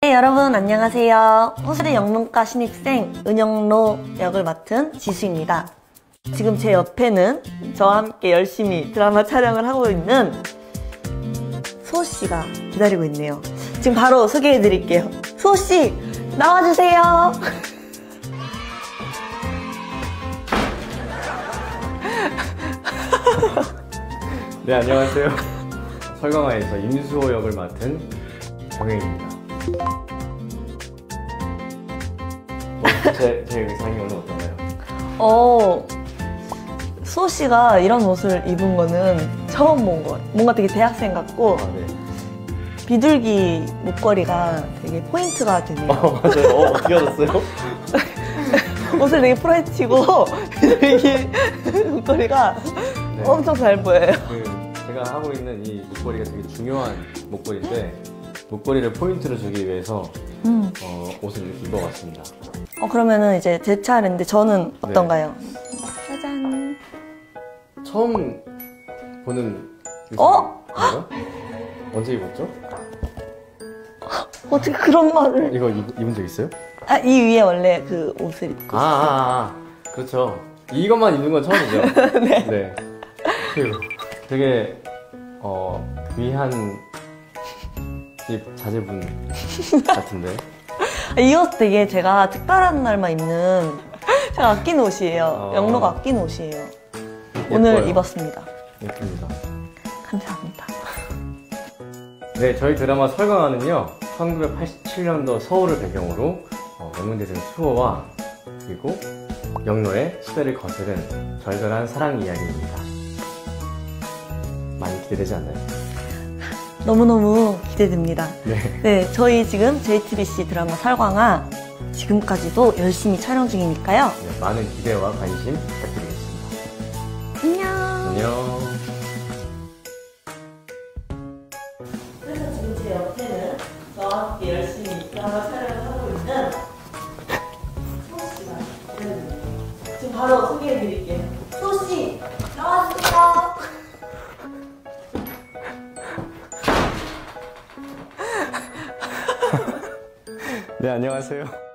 네, 여러분 안녕하세요. 호수대 영문과 신입생 은영로 역을 맡은 지수입니다. 지금 제 옆에는 저와 함께 열심히 드라마 촬영을 하고 있는 수호씨가 기다리고 있네요. 지금 바로 소개해드릴게요. 수호씨 나와주세요. 네, 안녕하세요. 설강화에서 임수호 역을 맡은 정혜입니다. 제 의상이 오늘 어떤가요? 수호 씨가 이런 옷을 입은 거는 처음 본 것 같아요. 뭔가 되게 대학생 같고. 아, 네. 비둘기 목걸이가 되게 포인트가 되네요. 맞아요. 귀여웠어요. 옷을 되게 풀어헤치고 비둘기 목걸이가 네. 엄청 잘 보여요. 제가 하고 있는 이 목걸이가 되게 중요한 목걸이인데 목걸이를 포인트를 주기 위해서 옷을 이렇게 입어봤습니다. 그러면은 이제 제 차례인데 저는 어떤가요? 네. 짜잔. 처음 보는 옷인가요? 언제 입었죠? 어떻게 그런 말을? 이거 입은 적 있어요? 이 위에 원래 그 옷을 입고 있어요. 그렇죠. 이것만 입는 건 처음이죠. 네. 네. 되게 귀한 자제분 같은데. 이 옷 되게 제가 특별한 날만 입는 제가 아낀 옷이에요. 영로가 아낀 옷이에요. 예뻐요. 오늘 입었습니다. 예쁩니다. 감사합니다. 네, 저희 드라마 설강화는요 1987년도 서울을 배경으로 영문대생 수호와 그리고 영로의 시대를 거스른 절절한 사랑 이야기입니다. 많이 기대되지 않나요? 너무너무 기대됩니다. 네, 저희 지금 JTBC 드라마 설강화 지금까지도 열심히 촬영 중이니까요. 네, 많은 기대와 관심 부탁드리겠습니다. 안녕. 그래서 지금 제 옆에는 저와 함께 열심히 드라마 촬영을 하고 있는 수호 씨가 기다립니다. 지금 바로 소개해드릴게요. 수호 씨 나와주세요. 네, 안녕하세요.